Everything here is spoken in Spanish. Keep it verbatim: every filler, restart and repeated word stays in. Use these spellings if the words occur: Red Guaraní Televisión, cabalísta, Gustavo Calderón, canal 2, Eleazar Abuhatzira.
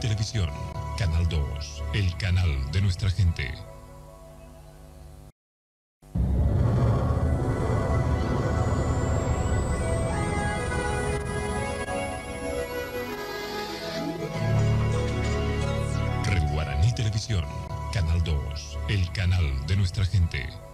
Televisión, Canal dos, el canal de nuestra gente. Red Guaraní Televisión, Canal dos, el canal de nuestra gente.